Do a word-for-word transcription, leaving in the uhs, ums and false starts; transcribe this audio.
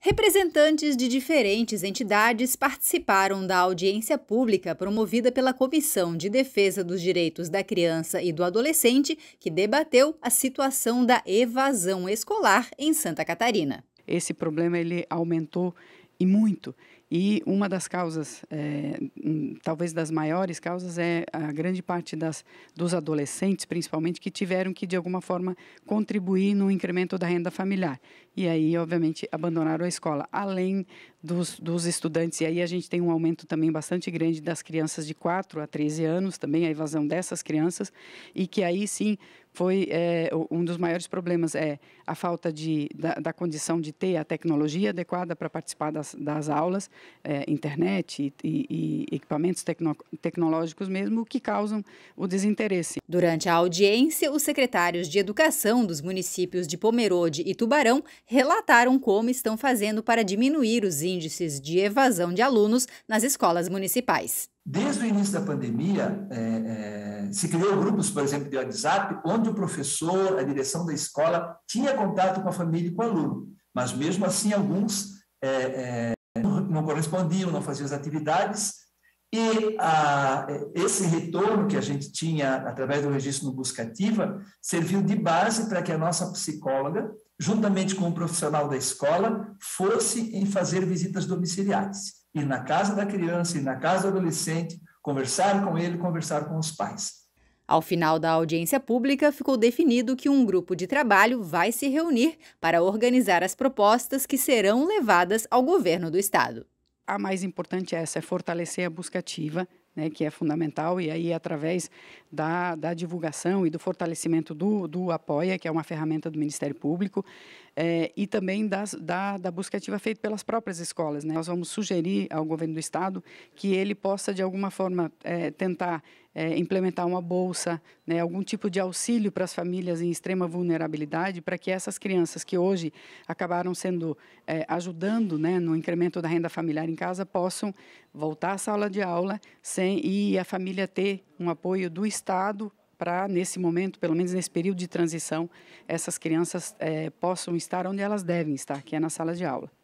Representantes de diferentes entidades participaram da audiência pública promovida pela Comissão de Defesa dos Direitos da Criança e do Adolescente, que debateu a situação da evasão escolar em Santa Catarina. Esse problema ele aumentou e muito. E uma das causas, é, talvez das maiores causas, é a grande parte das, dos adolescentes, principalmente, que tiveram que, de alguma forma, contribuir no incremento da renda familiar. E aí, obviamente, abandonaram a escola, além dos, dos estudantes. E aí a gente tem um aumento também bastante grande das crianças de quatro a treze anos, também a evasão dessas crianças, e que aí sim foi é, um dos maiores problemas, é a falta de, da, da condição de ter a tecnologia adequada para participar das, das aulas, é, internet e, e equipamentos tecno, tecnológicos mesmo, que causam o desinteresse. Durante a audiência, os secretários de Educação dos municípios de Pomerode e Tubarão relataram como estão fazendo para diminuir os índices de evasão de alunos nas escolas municipais. Desde o início da pandemia, é, é, se criou grupos, por exemplo, de WhatsApp, onde o professor, a direção da escola, tinha contato com a família e com o aluno, mas mesmo assim alguns é, é, não correspondiam, não faziam as atividades, e a, esse retorno que a gente tinha através do registro no Busca Ativa serviu de base para que a nossa psicóloga, juntamente com o profissional da escola, fosse em fazer visitas domiciliares, ir na casa da criança, ir na casa do adolescente, conversar com ele, conversar com os pais. Ao final da audiência pública, ficou definido que um grupo de trabalho vai se reunir para organizar as propostas que serão levadas ao governo do estado. A mais importante é essa, é fortalecer a busca ativa, né, que é fundamental, e aí através da, da divulgação e do fortalecimento do, do Apoia, que é uma ferramenta do Ministério Público, é, e também das, da, da busca ativa feita pelas próprias escolas, né? Nós vamos sugerir ao governo do estado que ele possa, de alguma forma, é, tentar É, implementar uma bolsa, né, algum tipo de auxílio para as famílias em extrema vulnerabilidade, para que essas crianças que hoje acabaram sendo é, ajudando, né, no incremento da renda familiar em casa, possam voltar à sala de aula sem, e a família ter um apoio do estado para, nesse momento, pelo menos nesse período de transição, essas crianças é, possam estar onde elas devem estar, que é na sala de aula.